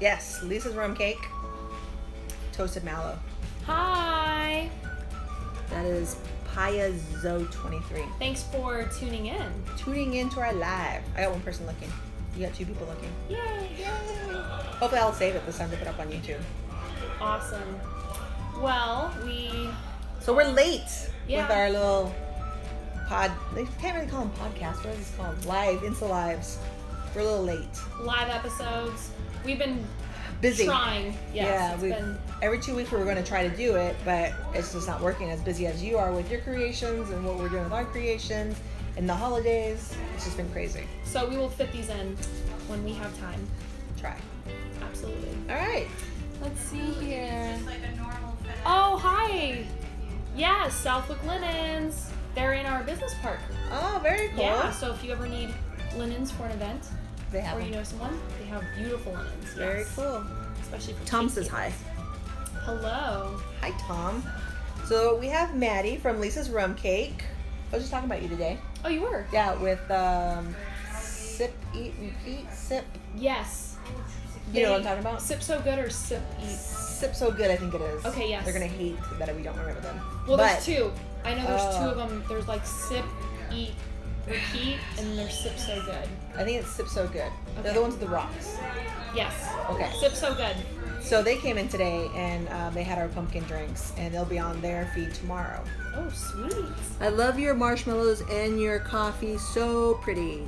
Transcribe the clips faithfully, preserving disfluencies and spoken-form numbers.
Yes, Lisa's Rum Cake, Toasted Mallow. Hi. That is Paya Zo twenty-three. Thanks for tuning in. Tuning in to our live. I got one person looking. You got two people looking. Yay. Yay. Hopefully I'll save it this time to put up on YouTube. Awesome. Well, we... So we're late yeah. with our little pod... They can't really call them podcasts. What is this called? Live, Insta Lives. We're a little late. Live episodes. We've been busy. Trying. Yes, yeah, been... every two weeks we were going to try to do it, but it's just not working. As busy as you are with your creations and what we're doing with our creations and the holidays, it's just been crazy. So we will fit these in when we have time. Try. Absolutely. All right. Let's see here. Like a normal oh, hi. Yeah, Southwick Linens. They're in our business park. Oh, very cool. Yeah, so if you ever need linens for an event, they have or you them. know someone, they have beautiful linens. Yes. Very cool. Especially for Tom says hi. Hello. Hi, Tom. So we have Maddie from Lisa's Rum Cake. I was just talking about you today. Oh, you were? Yeah, with um, Sip, Eat, Repeat, Sip. Yes. You know what I'm talking about? Sip So Good or Sip Eat? Sip So Good, I think it is. Okay, yes. They're going to hate that we don't remember them. Well, but, there's two. I know there's uh, two of them. There's like Sip, Eat, Repeat, and their Sip So Good. I think it's Sip So Good. Okay. They're the ones with the rocks. Yes. Okay. Sip So Good. So they came in today and uh, they had our pumpkin drinks, and they'll be on their feed tomorrow. Oh, sweet. I love your marshmallows and your coffee. So pretty.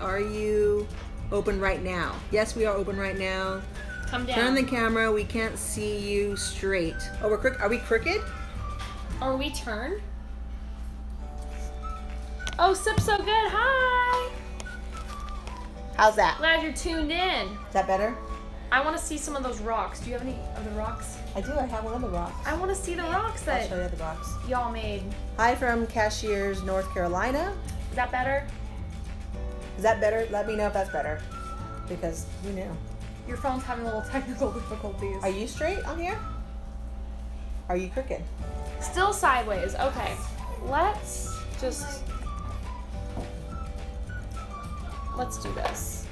Are you open right now? Yes, we are open right now. Come down. Turn the camera. We can't see you straight. Oh, we're crooked. Are we crooked? Are we turned? Oh, Sip So Good. Hi. How's that? Glad you're tuned in. Is that better? I want to see some of those rocks. Do you have any of the rocks? I do. I have one of the rocks. I want to see the rocks that I'll show you the rocks y'all made. Hi from Cashiers, North Carolina. Is that better? Is that better? Let me know if that's better, because you know. Your phone's having a little technical difficulties. Are you straight on here? Are you crooked? Still sideways. Okay. Let's just... Let's do this.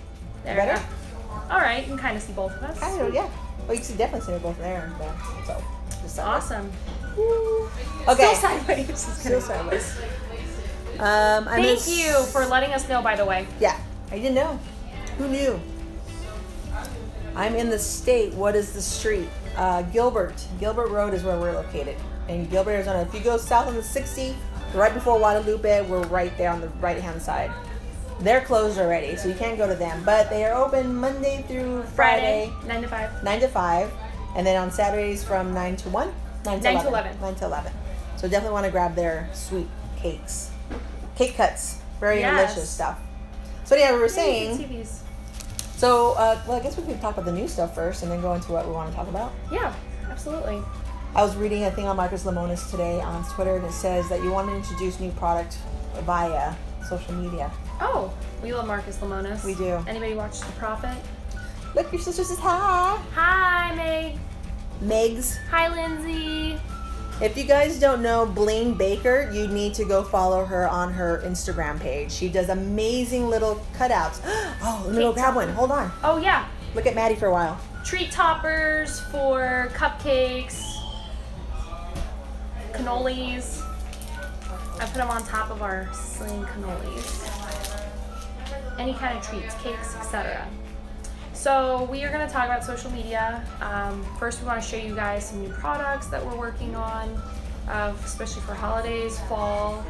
There Better? All right, you can kind of see both of us. I know, yeah. Well, you can definitely see both there and there. So, just awesome. Woo. Okay. Still sideways. Still sideways. Um, I Thank you for letting us know, by the way. Yeah, I didn't know. Who knew? I'm in the state. What is the street? Uh, Gilbert. Gilbert Road is where we're located. In Gilbert, Arizona. If you go south on the sixty, right before Guadalupe, we're right there on the right-hand side. They're closed already, so you can't go to them. But they are open Monday through Friday. Friday nine to five. nine to five. And then on Saturdays from nine to one. nine to eleven. nine to eleven. So definitely want to grab their sweet cakes. Cake cuts. Very yes. delicious stuff. So yeah, we were saying... T Vs. So, uh, well, I guess we could talk about the new stuff first and then go into what we want to talk about. Yeah, absolutely. I was reading a thing on Marcus Lemonis today on Twitter, and it says that you want to introduce new product via social media. Oh, we love Marcus Lemonis. We do. Anybody watch The Prophet? Look, your sister says hi. Hi, Meg. Megs. Hi, Lindsay. If you guys don't know Blaine Baker, you need to go follow her on her Instagram page. She does amazing little cutouts. Oh, let me go grab one. Hold on. Oh, yeah. Look at Maddie for a while. Treat toppers for cupcakes, cannolis. I put them on top of our sling cannolis. Any kind of treats, cakes, et cetera. So we are going to talk about social media. Um, first, we want to show you guys some new products that we're working on, uh, especially for holidays, fall,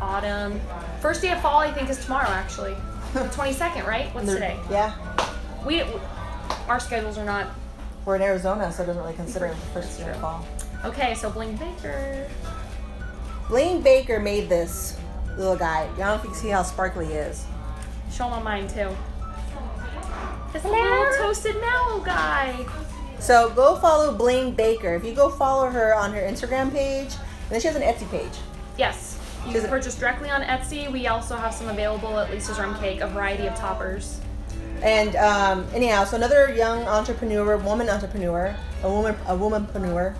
autumn. First day of fall, I think, is tomorrow, actually. The twenty-second, right? What's today? Yeah. We, our schedules are not... We're in Arizona, so it doesn't really consider it the first day of fall. Okay, so Blaine Baker. Blaine Baker made this little guy. I don't know if you can see how sparkly he is. Show him on mine too. This little Toasted Mallow guy. So go follow Blaine Baker. If you go follow her on her Instagram page, and then she has an Etsy page. Yes, you can purchase directly on Etsy. We also have some available at Lisa's Rum Cake, a variety of toppers. And um, anyhow, so another young entrepreneur, woman entrepreneur, a woman, a womanpreneur,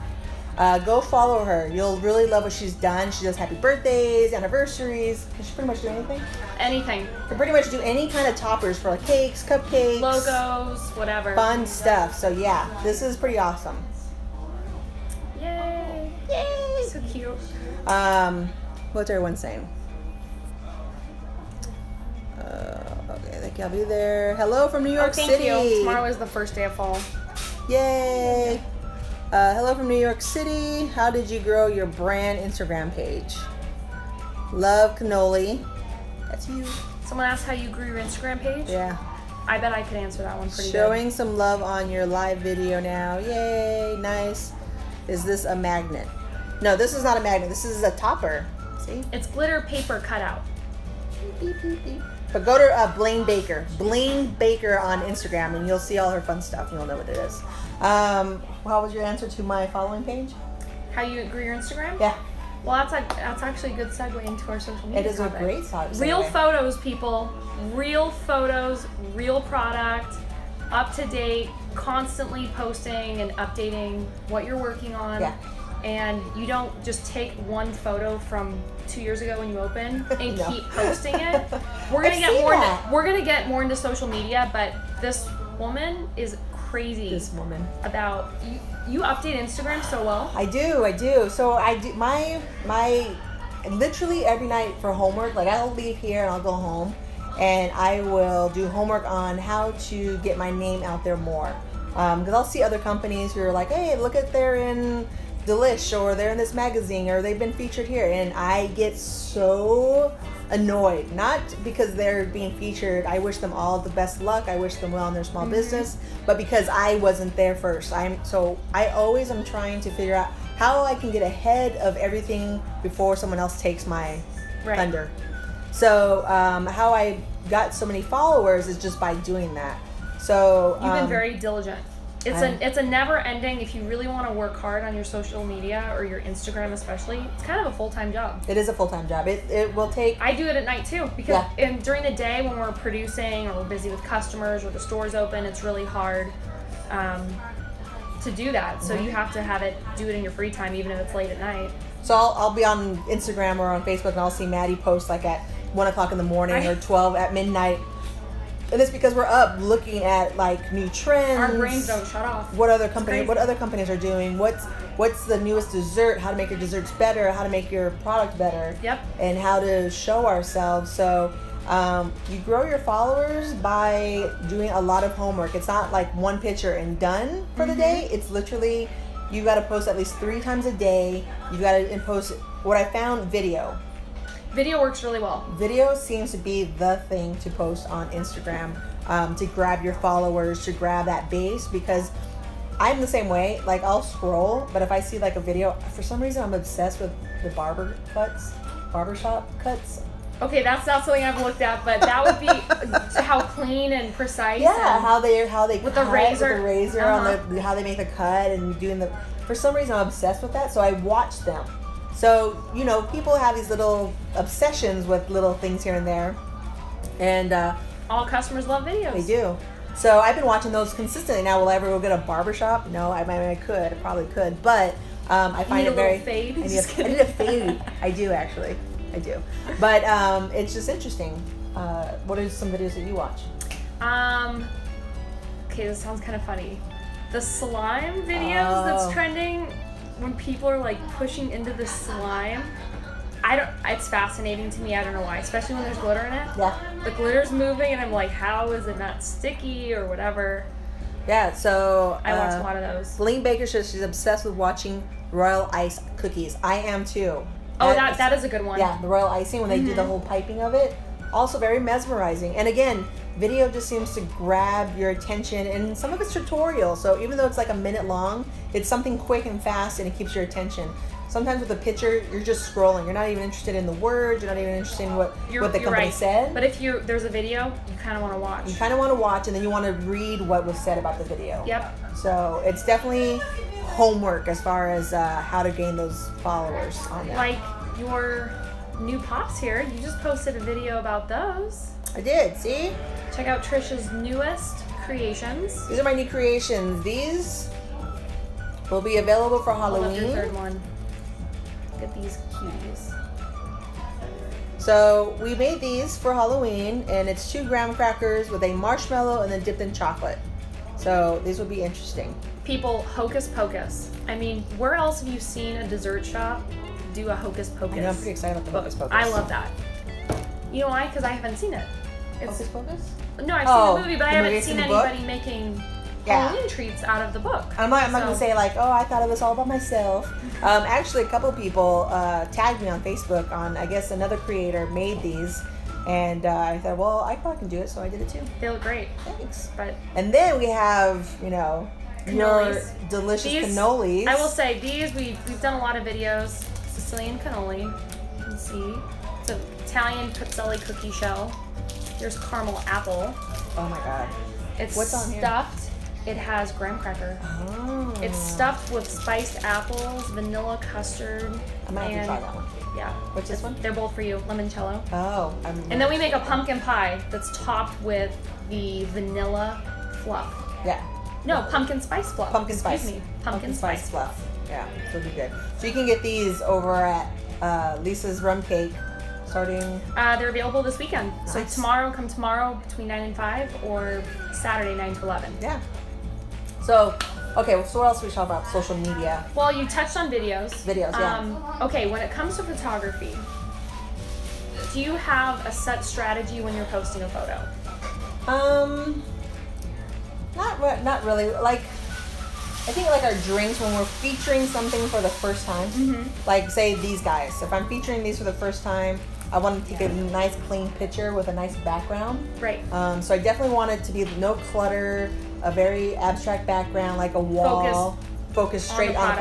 Uh, go follow her. You'll really love what she's done. She does happy birthdays, anniversaries. Can she pretty much do anything? Anything. Can pretty much do any kind of toppers for like cakes, cupcakes. Logos, whatever. Fun stuff. So yeah, this is pretty awesome. Yay. Yay. So cute. Um, what's everyone saying? Uh, okay, thank you. I'll be there. Hello from New York oh, thank City. You. Tomorrow is the first day of fall. Yay. Uh, hello from New York City. How did you grow your brand Instagram page? Love cannoli. That's you. Someone asked how you grew your Instagram page? Yeah. I bet I could answer that one pretty good. Showing some love on your live video now. Yay, nice. Is this a magnet? No, this is not a magnet. This is a topper. See? It's glitter paper cutout. Beep, beep, beep. But go to uh, Blaine Baker. Blaine Baker on Instagram, and you'll see all her fun stuff, and you'll know what it is. Um, what was your answer to my following page? How you grew your Instagram? Yeah. Well, that's a, that's actually a good segue into our social media. It is topic. A great segue. Real photos, people. Real photos, real product, up to date, constantly posting and updating what you're working on. Yeah. And you don't just take one photo from two years ago when you open and no. keep posting it. We're gonna get more. Into, we're gonna get more into social media, but this woman is crazy. This woman about you. You update Instagram so well. I do. I do. So I do my my literally every night for homework. Like I'll leave here and I'll go home, and I will do homework on how to get my name out there more. Um, because I'll see other companies who are like, hey, look at they're in Delish, or they're in this magazine, or they've been featured here, and I get so annoyed, not because they're being featured. I wish them all the best luck. I wish them well in their small mm-hmm. business, but because I wasn't there first. I'm so I always am trying to figure out how I can get ahead of everything before someone else takes my right. thunder. So um, how I got so many followers is just by doing that. So you've um, been very diligent. It's a, it's a never ending. If you really want to work hard on your social media or your Instagram especially, it's kind of a full-time job. It is a full-time job. It, it will take... I do it at night too because yeah. in, during the day when we're producing or we're busy with customers or the store's open, it's really hard um, to do that. So mm-hmm. you have to have it, do it in your free time even if it's late at night. So I'll, I'll be on Instagram or on Facebook and I'll see Maddie post like at one o'clock in the morning I... or twelve at midnight. And it's because we're up looking at like new trends. Our brains don't shut off. What other companies? What other companies are doing? What's what's the newest dessert? How to make your desserts better? How to make your product better? Yep. And how to show ourselves. So um, you grow your followers by doing a lot of homework. It's not like one picture and done for mm-hmm. the day. It's literally you got to post at least three times a day. You got to post. What I found, video. Video works really well. Video seems to be the thing to post on Instagram um, to grab your followers, to grab that base, because I'm the same way. Like I'll scroll, but if I see like a video, for some reason I'm obsessed with the barber cuts, barbershop cuts. Okay, that's not something I've looked at, but that would be how clean and precise. Yeah, and how they how they with cut, the razor, with the razor uh-huh. on the, how they make the cut and doing the. For some reason I'm obsessed with that, so I watch them. So, you know, people have these little obsessions with little things here and there. And uh, all customers love videos. They do. So I've been watching those consistently. Now, will I ever go get a barbershop? No, I, I, I could. I probably could. But um, I find it very... You need a little fade? I need a fade. I do, actually. I do. But um, it's just interesting. Uh, what are some videos that you watch? Um, okay, this sounds kind of funny. The slime videos oh. that's trending... When people are like pushing into the slime, I don't. It's fascinating to me. I don't know why, especially when there's glitter in it. Yeah. The glitter's moving, and I'm like, how is it not sticky or whatever? Yeah. So I watch uh, a lot of those. Blaine Baker says she's obsessed with watching royal ice cookies. I am too. Oh, that that, that is a good one. Yeah, the royal icing when they mm-hmm. do the whole piping of it, also very mesmerizing. And again, video just seems to grab your attention, and some of it's tutorial, so even though it's like a minute long, it's something quick and fast and it keeps your attention. Sometimes with a picture, you're just scrolling. You're not even interested in the words. You're not even interested in what, what the company right. said. But if you there's a video, you kind of want to watch. You kind of want to watch, and then you want to read what was said about the video. Yep. So it's definitely homework as far as uh, how to gain those followers on that. Like your new pops here, you just posted a video about those. I did, see? Check out Trisha's newest creations. These are my new creations. These Will be available for Halloween. Your third one. Look at these cuties. So we made these for Halloween, and it's two graham crackers with a marshmallow and then dipped in chocolate. So these will be interesting. People, Hocus Pocus. I mean, where else have you seen a dessert shop do a Hocus Pocus? I know, I'm pretty excited about the Hocus Pocus. I love that. You know why? Because I haven't seen it. It's, Hocus Pocus? No, I've oh, seen the movie, but I haven't seen anybody book? making yeah. Halloween treats out of the book. I'm not, I'm so. not going to say like, oh, I thought it was all by myself. Um, actually, a couple people uh, tagged me on Facebook on, I guess, another creator made these. And uh, I thought, well, I probably can do it, so I did it too. They look great. Thanks. But and then we have, you know, cannolis. your delicious these, cannolis. I will say, these, we've, we've done a lot of videos. Sicilian cannoli, you can see. It's an Italian pizzelle cookie shell. There's caramel apple. Oh my God. It's What's on stuffed. Here? It has graham cracker. Oh. It's stuffed with spiced apples, vanilla custard. I might have to try that one. Yeah. What's this one? They're both for you. Limoncello. Oh. I'm and really then we make a pumpkin pie that's topped with the vanilla fluff. Yeah. No, pumpkin spice fluff. Pumpkin Excuse spice. Excuse me. Pumpkin, pumpkin spice, spice fluff. Yeah. It'll be good. So you can get these over at uh, Lisa's Rum Cake. Starting? Uh, they're available this weekend. Nice. So tomorrow, come tomorrow between nine and five or Saturday nine to eleven. Yeah. So, okay, so what else we talk about? Social media. Well, you touched on videos. Videos, yeah. Um, okay, when it comes to photography, do you have a set strategy when you're posting a photo? Um, not, re not really. Like, I think like our drinks when we're featuring something for the first time. Mm-hmm. Like, say these guys. If I'm featuring these for the first time, I want to take yeah. a nice clean picture with a nice background. Right. Um, so I definitely want it to be no clutter, a very abstract background, like a wall. Focus, Focus straight on the product. On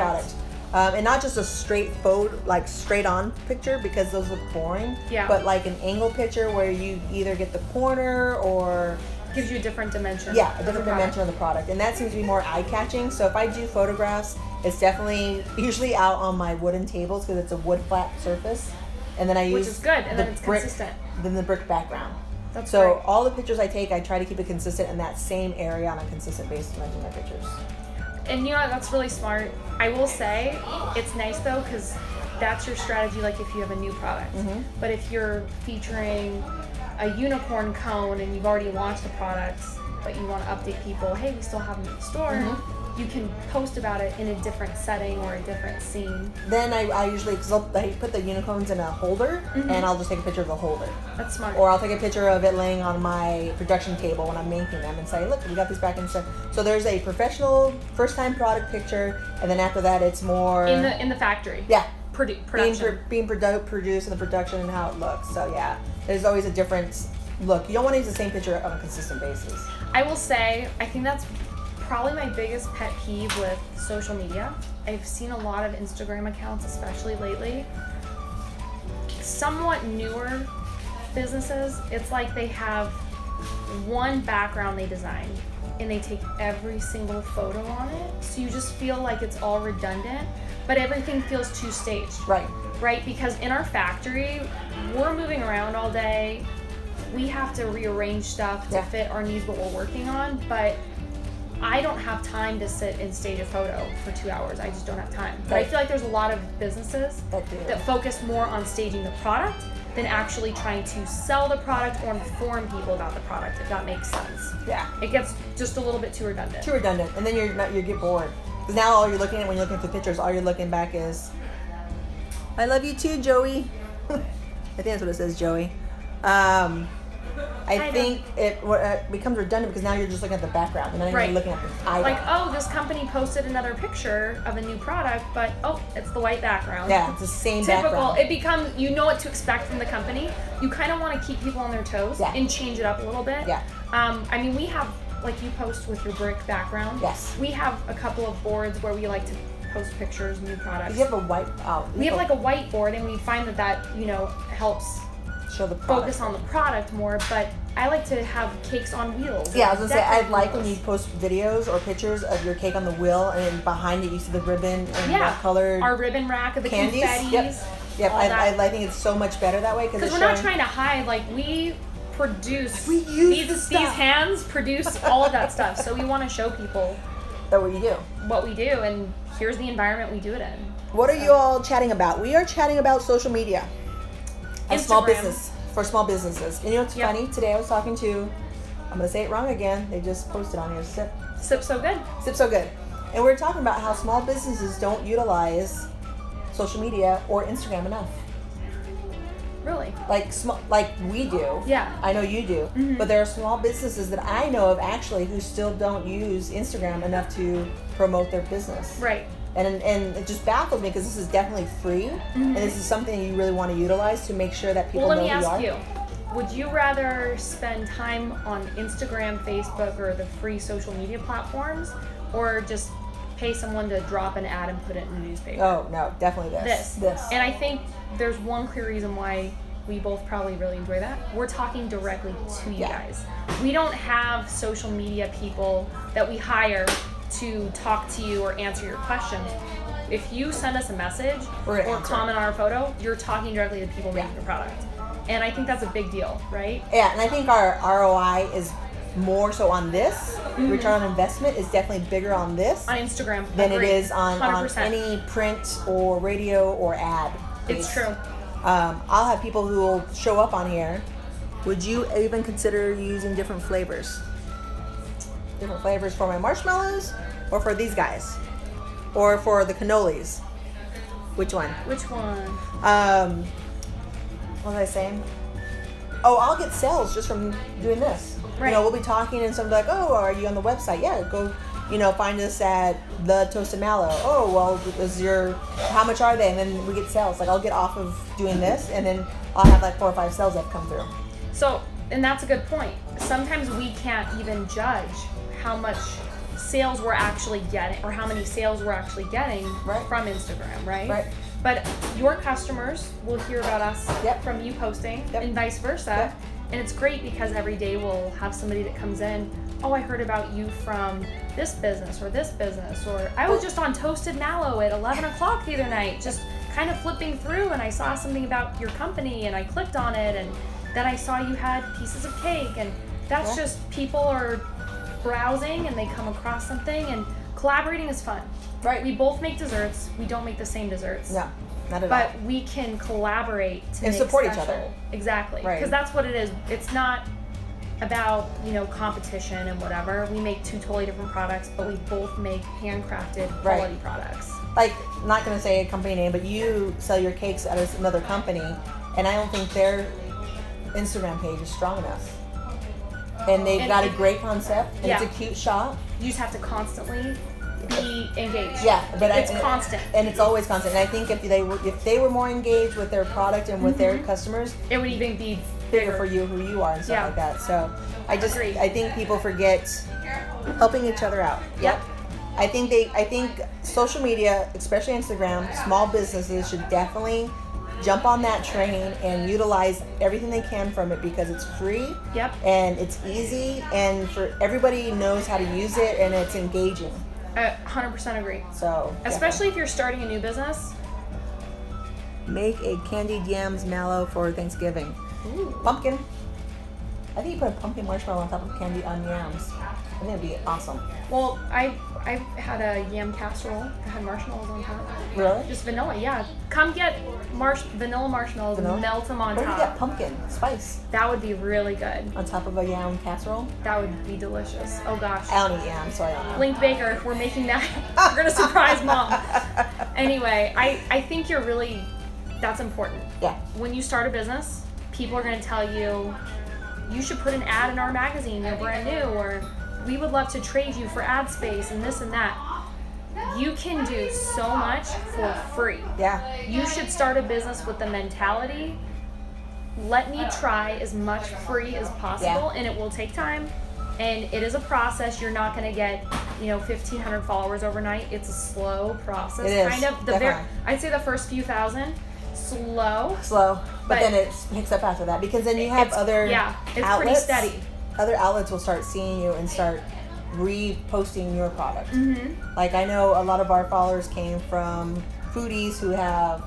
product. Um, and not just a straight photo, like straight on picture, because those look boring. Yeah. But like an angle picture where you either get the corner or... Gives you a different dimension. Yeah, a different dimension of the product. And that seems to be more eye-catching. So if I do photographs, it's definitely usually out on my wooden tables because it's a wood flat surface. And then I use Which is good, and the then it's brick, consistent. Then the brick background. That's so great. All the pictures I take, I try to keep it consistent in that same area on a consistent basis when I do my pictures. And you know what, that's really smart. I will say, it's nice though, because that's your strategy, like if you have a new product. Mm-hmm. But if you're featuring a unicorn cone and you've already launched the products, but you want to update people, hey, we still have them in the store, mm-hmm. you can post about it in a different setting or a different scene. Then I, I usually, because I put the unicorns in a holder, mm-hmm. and I'll just take a picture of the holder. That's smart. Or I'll take a picture of it laying on my production table when I'm making them and say, look, we got these back and stuff. So there's a professional, first-time product picture, and then after that it's more... In the, in the factory. Yeah. Produ production. Being, pro being produ produced in the production and how it looks, so yeah. There's always a different look. You don't want to use the same picture on a consistent basis. I will say, I think that's probably my biggest pet peeve with social media. I've seen a lot of Instagram accounts, especially lately. Somewhat newer businesses, it's like they have one background they design and they take every single photo on it. So you just feel like it's all redundant, but everything feels too staged. Right. Right, because in our factory, we're moving around all day. We have to rearrange stuff to yeah. fit our needs, what we're working on, but I don't have time to sit and stage a photo for two hours. I just don't have time. But right. I feel like there's a lot of businesses that, do. that focus more on staging the product than actually trying to sell the product or inform people about the product, if that makes sense. Yeah. It gets just a little bit too redundant. Too redundant, and then you're not, you get bored. Because now all you're looking at when you're looking at the pictures, all you're looking back is, I love you too, Joey. I think that's what it says, Joey. Um, I, I think it uh, becomes redundant because now you're just looking at the background and then right. you're looking at the eye. Like, oh, this company posted another picture of a new product, but oh, it's the white background. Yeah, it's the same Typical. background. It becomes, you know what to expect from the company. You kind of want to keep people on their toes yeah. and change it up a little bit. Yeah. Um, I mean, we have, like you post with your brick background. Yes. We have a couple of boards where we like to post pictures, new products. You have a white. Oh, we have like a whiteboard, and we find that that you know helps show the product. Focus on the product more. But I like to have cakes on wheels. Yeah, I was gonna say I like when you post videos or pictures of your cake on the wheel, and behind it you see the ribbon and yeah. the colored our ribbon rack of the candies. Confettis, yep, yep. I, I, I think it's so much better that way because we're showing... not trying to hide. Like we produce we use these, the these hands produce all of that stuff, so we want to show people that what you do, what we do, and here's the environment we do it in. What are so. you all chatting about? We are chatting about social media and Instagram. small business for small businesses. And you know what's yep. funny? Today I was talking to, I'm going to say it wrong again. They just posted on here. Sip. Sip So Good. Sip So Good. And we were talking about how small businesses don't utilize social media or Instagram enough. Really? Like small, like we do. Yeah. I know you do. Mm-hmm. But there are small businesses that I know of actually who still don't use Instagram enough to promote their business. Right. And and it just baffles me because this is definitely free, mm-hmm. and this is something you really want to utilize to make sure that people well, know who you are. Let me ask you. Would you rather spend time on Instagram, Facebook, or the free social media platforms, or just pay someone to drop an ad and put it in the newspaper? Oh, no, definitely this. This. This. And I think there's one clear reason why we both probably really enjoy that. We're talking directly to you yeah. guys. We don't have social media people that we hire to talk to you or answer your questions. If you send us a message or answer. comment on our photo, you're talking directly to people making yeah. your product. And I think that's a big deal, right? Yeah, and I think our R O I is more so on this. Mm-hmm. Return on investment is definitely bigger on this. On Instagram. Than Agreed. it is on, on any print or radio or ad. Based. It's true. Um, I'll have people who will show up on here. Would you even consider using different flavors? Different flavors for my marshmallows or for these guys? Or for the cannolis? Which one? Which one? Um... What was I saying? Oh, I'll get sales just from doing this. Right. You know, we'll be talking and somebody's like, oh, are you on the website? Yeah, go, you know, find us at the Toasted Mallow. Oh, well, is your, how much are they? And then we get sales. Like, I'll get off of doing this and then I'll have like four or five sales that come through. So, and that's a good point. Sometimes we can't even judge how much sales we're actually getting or how many sales we're actually getting right. from Instagram, right? Right. But your customers will hear about us yep. from you posting yep. and vice versa. Yep. And it's great because every day we'll have somebody that comes in, oh, I heard about you from this business or this business, or I was just on Toasted Mallow at eleven o'clock the other night, just kind of flipping through and I saw something about your company and I clicked on it and then I saw you had pieces of cake. And that's yeah. just people are browsing and they come across something, and collaborating is fun. Right. We both make desserts. We don't make the same desserts. No, not at but all. But we can collaborate to and make support special. each other. Exactly. Because right. that's what it is. It's not about, you know, competition and whatever. We make two totally different products, but we both make handcrafted right. quality products. Like, I'm not going to say a company name, but you sell your cakes at another company, and I don't think their Instagram page is strong enough. And they've and got it, a great concept. And yeah. It's a cute shop. You just have to constantly be engaged. Yeah, but it's I, constant, and it's always constant. And I think if they were, if they were more engaged with their product and with mm-hmm. their customers, it would even be bigger for you, who you are, and stuff yeah. like that. So I just, Agreed. I think people forget helping each other out. Yep. I think they, I think social media, especially Instagram, small businesses should definitely jump on that train and utilize everything they can from it because it's free yep. and it's easy and for everybody knows how to use it and it's engaging. I one hundred percent agree. So, especially yeah. if you're starting a new business, make a candied yams mallow for Thanksgiving. Ooh. Pumpkin. I think you put a pumpkin marshmallow on top of candy on yams. I think it'd be awesome. Well, I I had a yam casserole. I had marshmallows on top. Really? Just vanilla. Yeah. Come get marsh vanilla marshmallows vanilla? and melt them on Where top. Where do you get pumpkin spice? That would be really good. On top of a yam casserole. That would be delicious. Oh gosh. I don't eat yams, so I don't know. Blaine Baker, if we're making that, we're gonna surprise mom. Anyway, I I think you're really that's important. Yeah. When you start a business, people are gonna tell you. You should put an ad in our magazine, you're brand new, or we would love to trade you for ad space and this and that. You can do so much for free. Yeah. You should start a business with the mentality, let me try as much free as possible, yeah. and it will take time, and it is a process. You're not gonna get, you know, fifteen hundred followers overnight. It's a slow process. It is, kind of the very, I'd say the first few thousand, slow. Slow. But, but then it picks up after that because then you have other yeah, it's outlets. Pretty steady. Other outlets will start seeing you and start reposting your product. Mm-hmm. Like I know a lot of our followers came from foodies who have,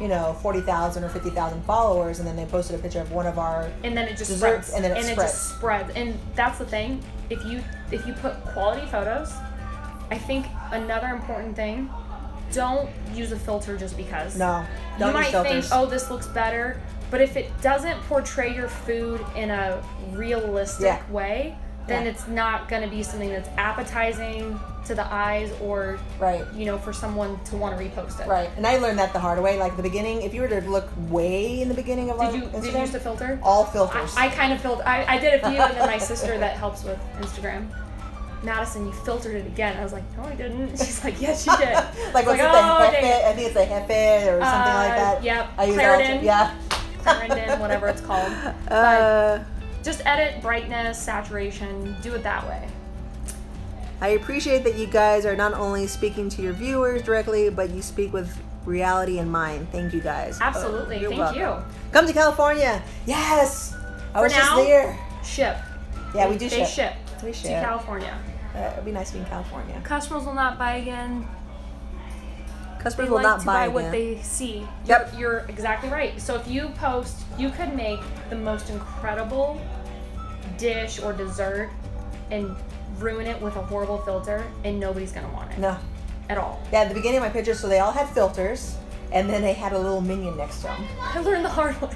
you know, forty thousand or fifty thousand followers, and then they posted a picture of one of our and then it just desserts, spreads. and then it and spreads. It just spreads. And that's the thing. If you if you put quality photos, I think another important thing don't use a filter just because. No, don't you might use filters. Think, oh, this looks better, but if it doesn't portray your food in a realistic yeah. way, then yeah. it's not going to be something that's appetizing to the eyes or, right. you know, for someone to want to repost it. Right. And I learned that the hard way. Like, the beginning, if you were to look way in the beginning of did you, Instagram. Did you use the filter? All filters. I, I kind of filtered. I, I did a few, and then my sister that helps with Instagram. Madison, you filtered it again. I was like, no, I didn't. She's like, yes, you did. Like, what's like, oh, it, the Hefe? I think it's the Hefe or something uh, like that. Yep. I use Clarendon. Yeah. Clarendon, whatever it's called. Uh, but just edit brightness, saturation. Do it that way. I appreciate that you guys are not only speaking to your viewers directly, but you speak with reality in mind. Thank you, guys. Absolutely. Oh, you're Thank welcome. You. Come to California. Yes. I For was now, just there. Ship. Yeah, we, we do they ship. They ship. We ship. To California. Uh, it'd be nice to be in California. Customers will not buy again. Customers they will like not to buy, buy again. What they see. Yep. You're, you're exactly right. So if you post, you could make the most incredible dish or dessert and ruin it with a horrible filter, and nobody's gonna want it. No. At all. Yeah. At the beginning of my pictures, so they all had filters, and then they had a little minion next to them. I learned the hard way.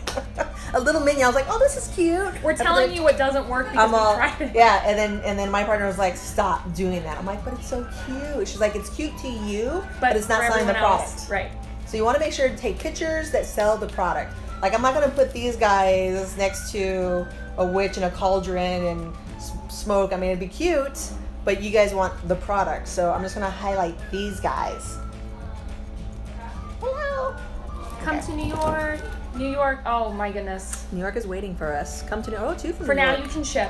A little minion. I was like, oh, this is cute. We're telling like, you what doesn't work because I'm all, we tried it. Yeah, and then and then my partner was like, stop doing that. I'm like, but it's so cute. She's like, it's cute to you, but, but it's not selling the product. Else. Right. So you want to make sure to take pictures that sell the product. Like, I'm not going to put these guys next to a witch and a cauldron and smoke. I mean, it'd be cute, but you guys want the product. So I'm just going to highlight these guys. Hello. Come okay. to New York. New York. Oh my goodness. New York is waiting for us. Come to New York. Oh, too from For New now, York. You can ship.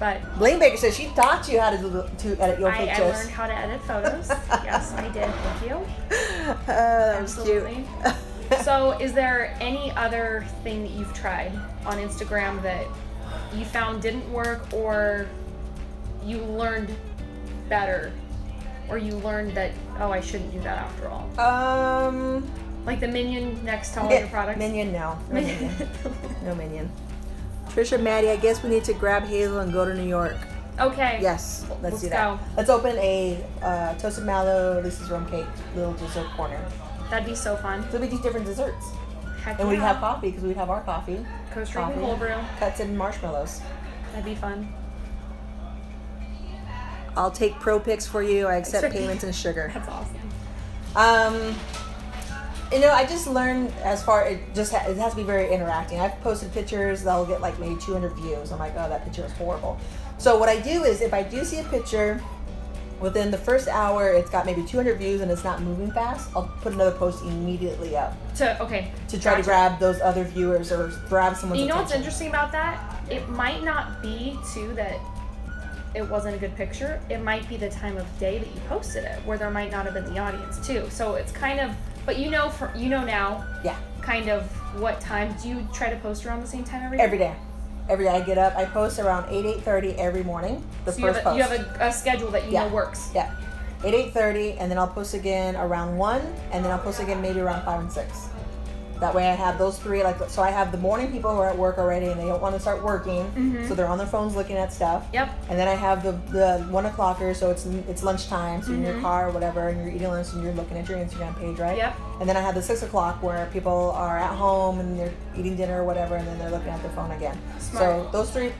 But Blaine Baker says she taught you how to do, to edit your I, photos. I learned how to edit photos. Yes, I did. Thank you. Uh, that was Absolutely. Cute. So, is there any other thing that you've tried on Instagram that you found didn't work, or you learned better, or you learned that, oh, I shouldn't do that after all? Um, like the minion next to all yeah, your products? Minion, no. No minion. No minion. Trisha, Maddie, I guess we need to grab Hazel and go to New York. Okay. Yes, let's, let's do that. Go. Let's open a uh, Toasted Mallow, Lisa's Rum Cake, little dessert corner. That'd be so fun. So we do different desserts. Heck and yeah. we'd have coffee, because we'd have our coffee. Coast Rican cold brew. Cuts and marshmallows. That'd be fun. I'll take pro picks for you. I accept payments and sugar. That's awesome. Um, you know, I just learned as far, it just ha it has to be very interacting. I've posted pictures that'll get like maybe two hundred views. I'm like, oh, that picture was horrible. So what I do is if I do see a picture, within the first hour, it's got maybe two hundred views and it's not moving fast, I'll put another post immediately up. To, okay. To try gotcha. To grab those other viewers or grab someone's attention. You know what's interesting about that? It might not be, too, that it wasn't a good picture. It might be the time of day that you posted it, where there might not have been the audience, too. So it's kind of, but you know for, you know now yeah. kind of what time. Do you try to post around the same time every day? Every day. Every day I get up, I post around eight, eight thirty every morning, the so first you have a, post. You have a, a schedule that you yeah. know works. Yeah, eight, eight thirty, and then I'll post again around one, and then I'll post again maybe around five and six. That way I have those three, like so I have the morning people who are at work already and they don't want to start working, mm-hmm. so they're on their phones looking at stuff. Yep. And then I have the, the one o'clockers, so it's it's lunchtime, so mm-hmm. you're in your car or whatever, and you're eating lunch and you're looking at your Instagram page, right? Yep. And then I have the six o'clock where people are at home and they're eating dinner or whatever, and then they're looking at their phone again. Smart. So those three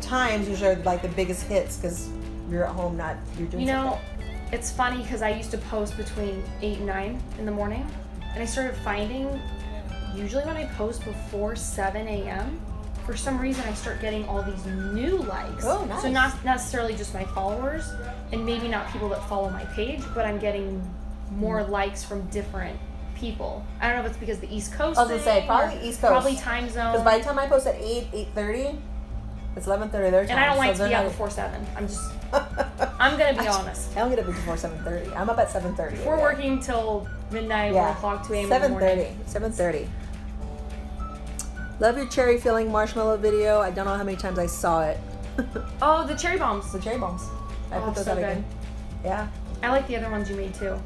times usually are like the biggest hits because you're at home, not you're doing. You know, something. It's funny because I used to post between eight and nine in the morning, and I started finding. Usually when I post before seven A M, for some reason I start getting all these new likes. Oh, nice. So not necessarily just my followers, and maybe not people that follow my page, but I'm getting more likes from different people. I don't know if it's because the East Coast. I was gonna say probably East Coast. Probably time zone. Because by the time I post at eight, eight thirty, it's eleven thirty their time. And I don't like so to be out before seven. I'm just. I'm gonna be I, honest. I don't get up before seven thirty. I'm up at seven thirty. We're working till midnight, yeah. one o'clock, two A M Seven thirty. Seven thirty. Love your cherry filling marshmallow video. I don't know how many times I saw it. Oh, the cherry bombs. The cherry bombs. I oh, put those so out good. Again. Yeah. I like the other ones you made too.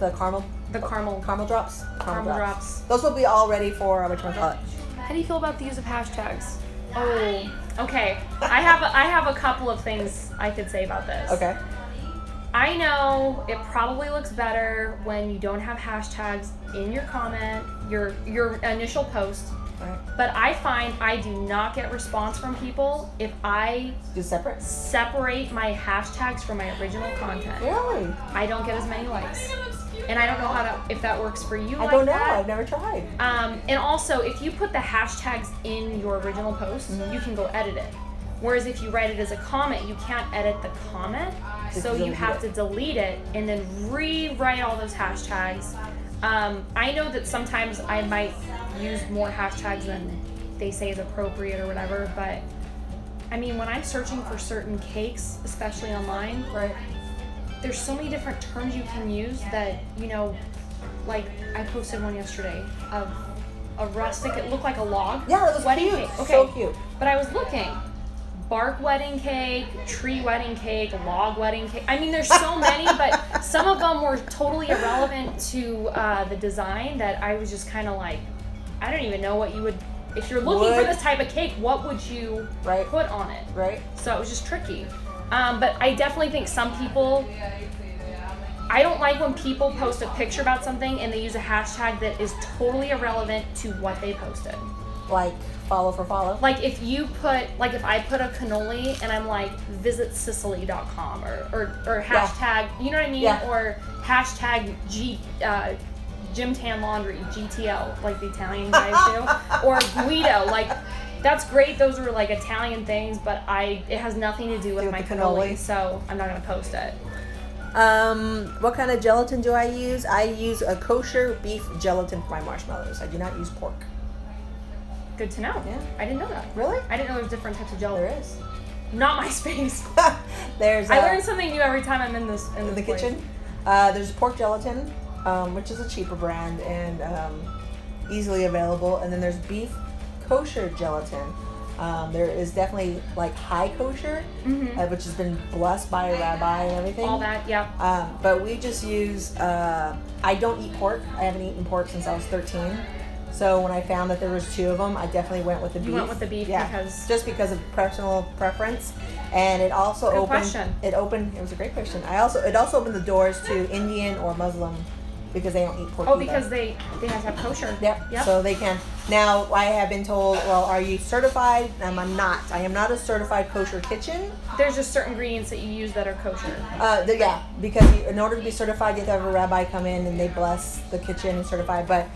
The caramel. The caramel. Caramel drops. Caramel, caramel drops. drops. Those will be all ready for which one's hot. How do you feel about the use of hashtags? Oh, okay. I have a, I have a couple of things I could say about this. Okay. I know it probably looks better when you don't have hashtags in your comment, your your initial post. Right. But I find I do not get response from people if I do separate separate my hashtags from my original content. Really? I don't get as many likes. And I don't know how that, if that works for you. I like don't know. That. I've never tried. Um, and also, if you put the hashtags in your original post, mm-hmm. you can go edit it. Whereas if you write it as a comment, you can't edit the comment. Just so you have it. to delete it and then rewrite all those hashtags. Um, I know that sometimes I might use more hashtags than they say is appropriate or whatever, but I mean, when I'm searching for certain cakes, especially online, right, there's so many different terms you can use that, you know, like I posted one yesterday of a rustic, it looked like a log. Yeah, it was wedding cute. Cake. Okay. So cute. But I was looking. Bark wedding cake, tree wedding cake, log wedding cake. I mean, there's so many, but some of them were totally irrelevant to uh, the design that I was just kind of like, I don't even know what you would, if you're looking would. for this type of cake, what would you right. put on it? Right. So it was just tricky. Um, but I definitely think some people, I don't like when people post a picture about something and they use a hashtag that is totally irrelevant to what they posted. Like follow for follow. Like if you put, like if I put a cannoli and I'm like visit Sicily dot com or, or, or hashtag, yeah. you know what I mean? Yeah. Or hashtag G, uh, Gym Tan Laundry, G T L, like the Italian guys do. Or Guido, like that's great. Those are like Italian things, but I, it has nothing to do with do my with cannoli, cannoli, so I'm not going to post it. Um, what kind of gelatin do I use? I use a kosher beef gelatin for my marshmallows. I do not use pork. Good to know. Yeah. I didn't know that. Really? I didn't know there was different types of gel. There is. Not my space. There's. I a, learn something new every time I'm in this in, in this the place. kitchen. Uh, there's pork gelatin, um, which is a cheaper brand and um, easily available. And then there's beef kosher gelatin. Um, there is definitely like high kosher, mm-hmm. uh, which has been blessed by a rabbi and everything. All that, yeah. Um, but we just use. Uh, I don't eat pork. I haven't eaten pork since I was thirteen. So when I found that there was two of them, I definitely went with the beef. You went with the beef yeah, because... just because of personal preference. And it also Good opened... question. It opened... It was a great question. I also It also opened the doors to Indian or Muslim because they don't eat pork. Oh, either. because they, they have to have kosher. Yep. yep. So they can. Now, I have been told, well, are you certified? Um, I'm not. I am not a certified kosher kitchen. There's just certain ingredients that you use that are kosher. Uh, the, yeah. Because you, in order to be certified, you have to have a rabbi come in and they bless the kitchen and certify. But...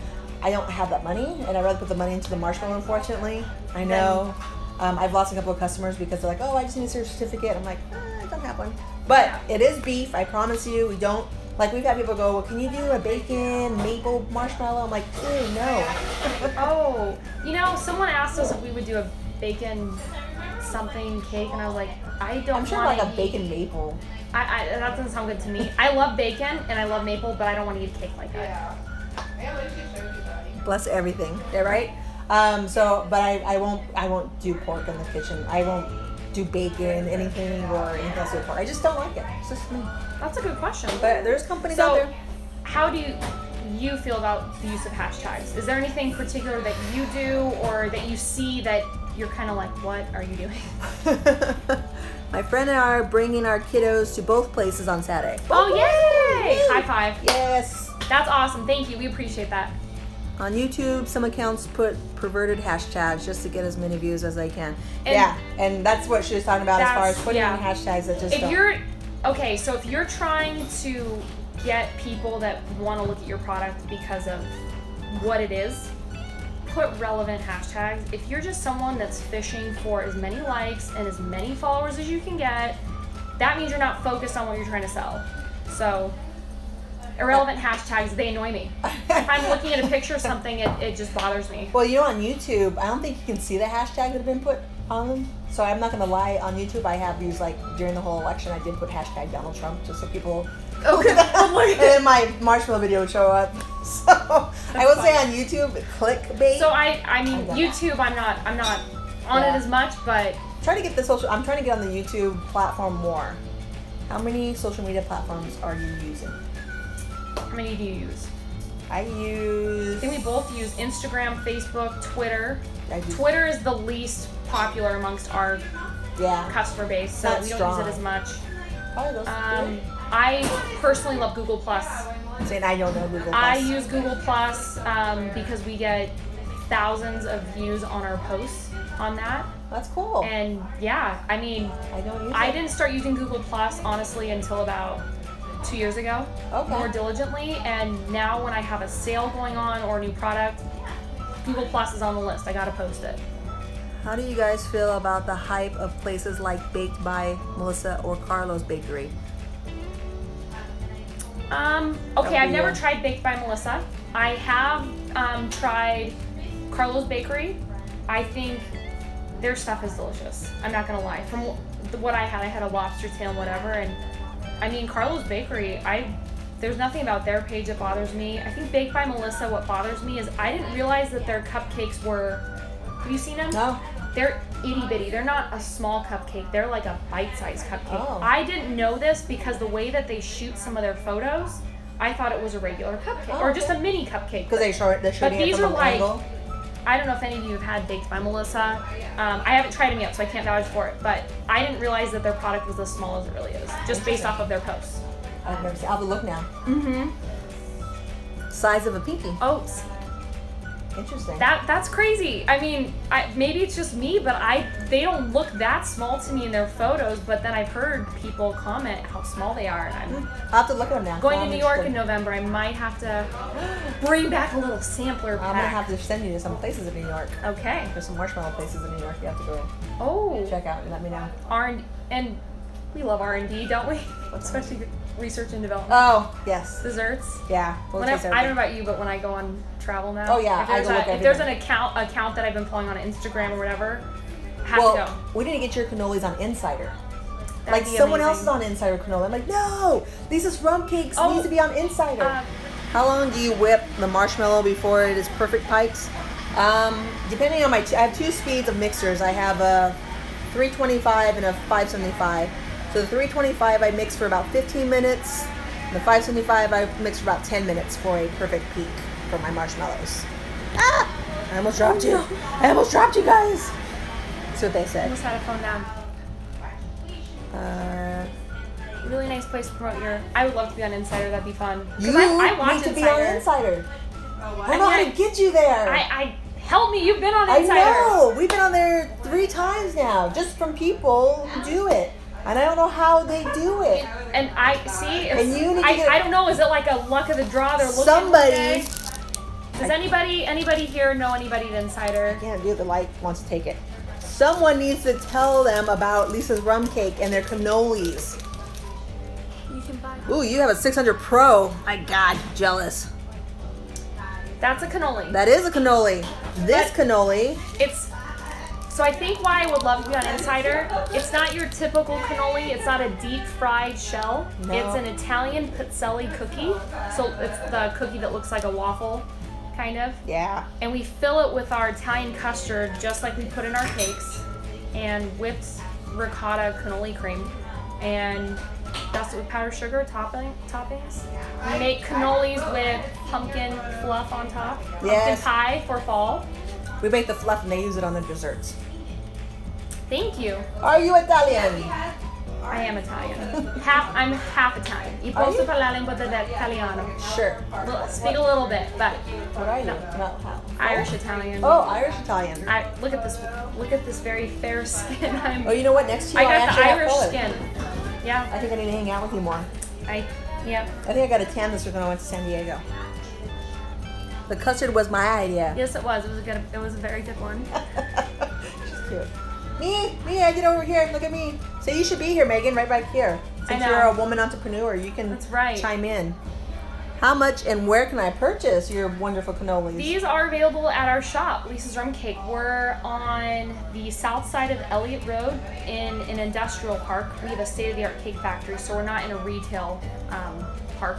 I don't have that money, and I'd rather put the money into the marshmallow, unfortunately. I know. Um, I've lost a couple of customers because they're like, oh, I just need a certificate. I'm like, ah, I don't have one. But yeah. It is beef, I promise you. We don't, like, we've had people go, well, can you do a bacon, maple marshmallow? I'm like, ew, no. Oh, you know, someone asked us if we would do a bacon something cake, and I was like, I don't want I'm sure like a eat. bacon maple. I, I, that doesn't sound good to me. I love bacon, and I love maple, but I don't want to eat cake like that. Yeah. Bless everything, yeah, right? Um, so, but I, I won't, I won't do pork in the kitchen. I won't do bacon, anything or anything else with pork. I just don't like it. It's just me. That's a good question. But there's companies so, out there. How do you, you feel about the use of hashtags? Is there anything particular that you do or that you see that you're kind of like, what are you doing? My friend and I are bringing our kiddos to both places on Saturday. Oh, oh yay! yay! High five. Yes. That's awesome. Thank you. We appreciate that. On YouTube, some accounts put perverted hashtags just to get as many views as they can. And yeah, and that's what she was talking about as far as putting yeah. in hashtags that just. If don't. you're okay, so if you're trying to get people that want to look at your product because of what it is, put relevant hashtags. If you're just someone that's fishing for as many likes and as many followers as you can get, that means you're not focused on what you're trying to sell. So. Irrelevant hashtags, they annoy me. If I'm looking at a picture of something, it, it just bothers me. Well, you know, on YouTube, I don't think you can see the hashtags that have been put on them. So I'm not going to lie. On YouTube, I have used, like, during the whole election, I did put hashtag Donald Trump just so people... Okay. And then my marshmallow video would show up. So That's I would funny. say on YouTube, clickbait. So I, I mean, YouTube, I'm not, I'm not on yeah. it as much, but... I'm trying to get the social... I'm trying to get on the YouTube platform more. How many social media platforms are you using? How many do you use? I use... I think we both use Instagram, Facebook, Twitter. Twitter is the least popular amongst our yeah. customer base, so That's we don't strong. use it as much. Probably those um, I personally love Google Plus. And I don't know Google Plus. I use Google Plus um, because we get thousands of views on our posts on that. That's cool. And yeah, I mean, I don't use I it. didn't start using Google Plus honestly until about two years ago, okay. more diligently. And now when I have a sale going on or a new product, Google Plus is on the list. I gotta post it. How do you guys feel about the hype of places like Baked by Melissa or Carlos Bakery? Um, okay, I've never tried Baked by Melissa. I have um, tried Carlos Bakery. I think their stuff is delicious. I'm not gonna lie. From what I had, I had a lobster tail, whatever. And I mean, Carlos Bakery, I there's nothing about their page that bothers me. I think Baked by Melissa, what bothers me is I didn't realize that their cupcakes were. Have you seen them? No. They're itty bitty. They're not a small cupcake. They're like a bite-sized cupcake. Oh. I didn't know this because the way that they shoot some of their photos, I thought it was a regular cupcake oh, or okay. just a mini cupcake. Because they show it. They're shooting but these it from are like. Angle. I don't know if any of you have had Baked by Melissa. Um, I haven't tried them yet, so I can't vouch for it. But I didn't realize that their product was as small as it really is, just based off of their posts. I've never seen. I'll look now. Mm-hmm. Size of a pinky. Oats. Interesting. That that's crazy. I mean, I, maybe it's just me, but I they don't look that small to me in their photos. But then I've heard people comment how small they are, and I'm. I'll have to look at them now. Going to New York in November, I might have to bring back a little sampler pack. I'm gonna have to send you to some places in New York. Okay. There's some marshmallow places in New York you have to go. Oh. Check out and let me know. R and we love R and D, don't we? Especially research and development. Oh yes. Desserts. Yeah. We'll when I, I don't know about you, but when I go on travel now, oh yeah, if there's, I a, if there's an account account that I've been following on Instagram or whatever, have well, to go. We didn't get your cannolis on Insider. That'd like someone amazing. else is on Insider cannoli. I'm like, no, Lisa's Rum Cakes oh, needs to be on Insider. Um, How long do you whip the marshmallow before it is perfect pipes? Um, depending on my, t I have two speeds of mixers. I have a three twenty-five and a five seventy-five. So the three twenty-five I mix for about fifteen minutes. The five seventy-five I mix for about ten minutes for a perfect peak for my marshmallows. Ah! I almost dropped you. I almost dropped you guys. That's what they said. I almost had a phone down. Uh, really nice place to promote your. I would love to be on Insider. That'd be fun. You I, I watch need to Insider. be on Insider. Oh, wow. I know how to get you there. I, I help me. You've been on Insider. I know. We've been on there three times now, just from people who do it, and I don't know how they do it. And I see. If, and you need I, to get, I don't know. Is it like a luck of the draw? They're looking somebody. Today? Does anybody anybody here know anybody at Insider? Yeah, dude, the light wants to take it. Someone needs to tell them about Lisa's Rum Cake and their cannolis. Ooh, you have a six hundred Pro. My God, jealous. That's a cannoli. That is a cannoli. This but cannoli. It's so I think why I would love to be on Insider. It's not your typical cannoli. It's not a deep fried shell. No. It's an Italian pizzelle cookie. So it's the cookie that looks like a waffle, kind of. Yeah. And we fill it with our Italian custard, just like we put in our cakes, and whipped ricotta cannoli cream, and. Dust it with powdered sugar topping, toppings. We make cannolis with pumpkin fluff on top. Yes. Pumpkin pie for fall. We make the fluff and they use it on their desserts. Thank you. Are you Italian? I am Italian. half. I'm half Italian. I posso parlare un po' di italiano. Sure. Well, speak a little bit, but what are you? No. Not how. Irish Italian. Oh, Irish Italian. I look at this. Look at this very fair skin. I'm, oh, you know what? Next year I got the Irish skin. Yeah. I think I need to hang out with you more. I, yeah. I think I got a tan this week when I went to San Diego. The custard was my idea. Yes, it was. It was a good. It was a very good one. She's cute. Me, me, I get over here. Look at me. So you should be here, Megan, right back here. Since you're a woman entrepreneur, you can That's right. chime in. How much and where can I purchase your wonderful cannolis? These are available at our shop, Lisa's Rum Cake. We're on the south side of Elliott Road in an industrial park. We have a state-of-the-art cake factory, so we're not in a retail um, park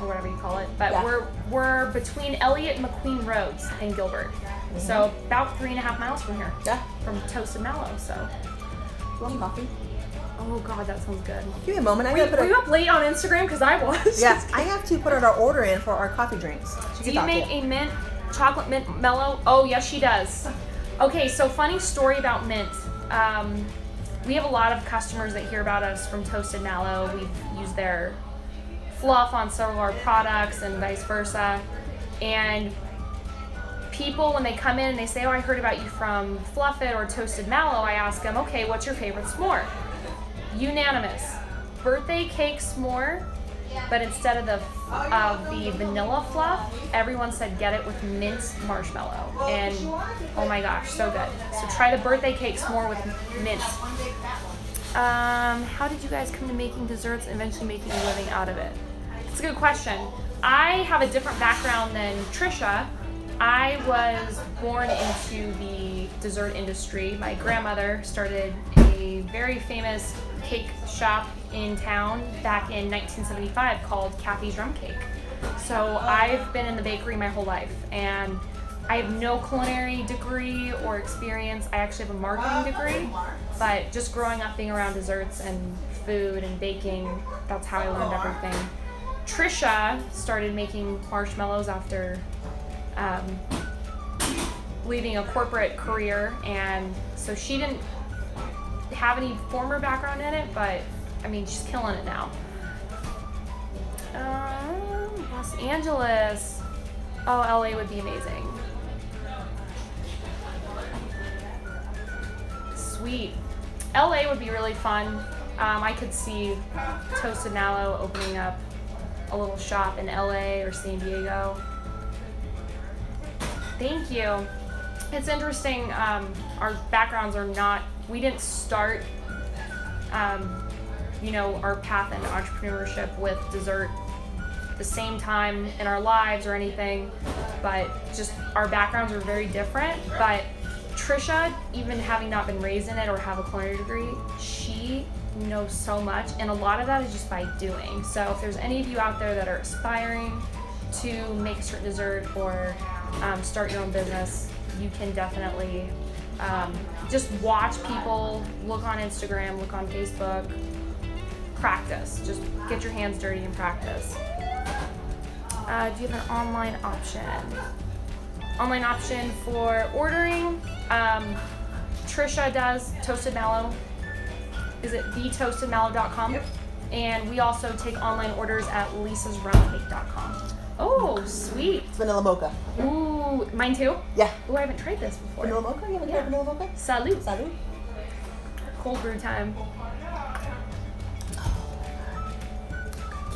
or whatever you call it. But yeah. we're we're between Elliott and McQueen Roads in Gilbert, mm-hmm. so about three and a half miles from here. Yeah, from Toasted Mallow. So, do you want coffee? Oh God, that sounds good. Give me a moment. I gotta put. Were you up late on Instagram? Because I was. Yes, I have to put our order in for our coffee drinks. She do you make it. a mint, chocolate mint mellow? Oh yes, she does. Okay, so funny story about mint. Um, we have a lot of customers that hear about us from Toasted Mallow. We've used their fluff on several of our products and vice versa. And people, when they come in and they say, oh, I heard about you from Fluff It or Toasted Mallow, I ask them, okay, what's your favorite s'more? Unanimous. Birthday cake s'more, but instead of the of the vanilla fluff, everyone said get it with minced marshmallow. And oh my gosh, so good. So try the birthday cake s'more with mint. Um, how did you guys come to making desserts and eventually making a living out of it? That's a good question. I have a different background than Trisha. I was born into the dessert industry. My grandmother started a very famous cake shop in town back in nineteen seventy-five called Kathy's Drum Cake. So I've been in the bakery my whole life, and I have no culinary degree or experience. I actually have a marketing degree, but just growing up being around desserts and food and baking, that's how I learned everything. Trisha started making marshmallows after um, leaving a corporate career, and so she didn't have any former background in it, but I mean, she's killing it now. Um, Los Angeles. Oh, L A would be amazing. Sweet. L A would be really fun. Um, I could see Toasted Mallow opening up a little shop in L A or San Diego. Thank you. It's interesting. Um, our backgrounds are not, we didn't start, um, you know, our path in entrepreneurship with dessert at the same time in our lives or anything, but just our backgrounds are very different. But Trisha, even having not been raised in it or have a culinary degree, she knows so much, and a lot of that is just by doing. So if there's any of you out there that are aspiring to make a certain dessert or um, start your own business, you can definitely um, just watch people, look on Instagram, look on Facebook, practice. Just get your hands dirty and practice. Uh, do you have an online option? Online option for ordering? Um, Trisha does Toasted Mallow. Is it the toasted mallow dot com? Yep. And we also take online orders at lisas rum cake dot com. Oh, sweet. It's vanilla mocha. Ooh, mine too? Yeah. Ooh, I haven't tried this before. Vanilla mocha? You haven't yeah. tried vanilla mocha? Salud. Salud. Cold brew time.